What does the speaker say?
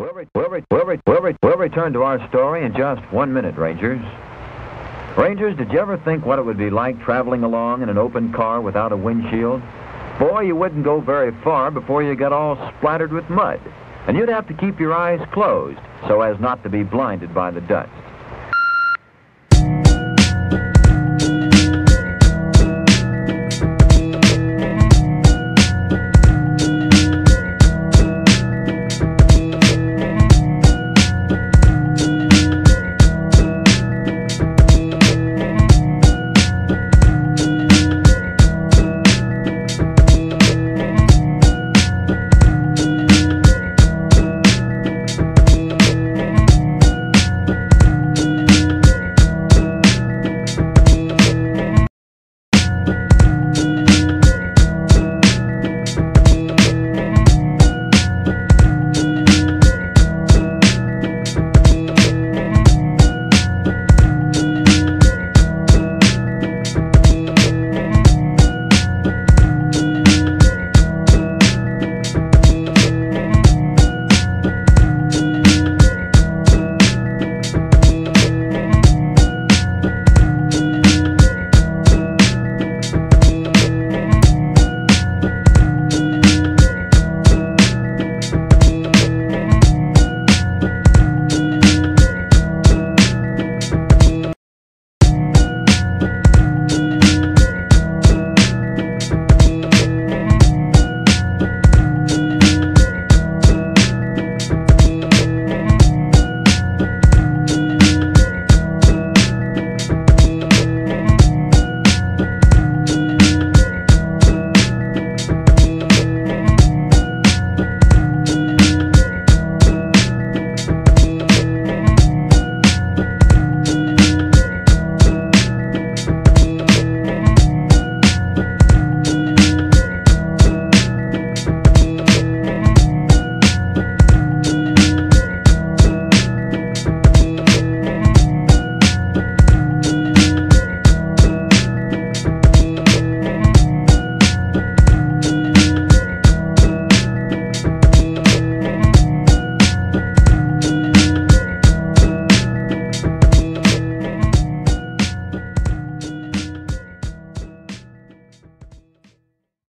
We'll return to our story in just 1 minute, Rangers. Rangers, did you ever think what it would be like traveling along in an open car without a windshield? Boy, you wouldn't go very far before you got all splattered with mud. And you'd have to keep your eyes closed so as not to be blinded by the dust.